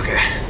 Okay.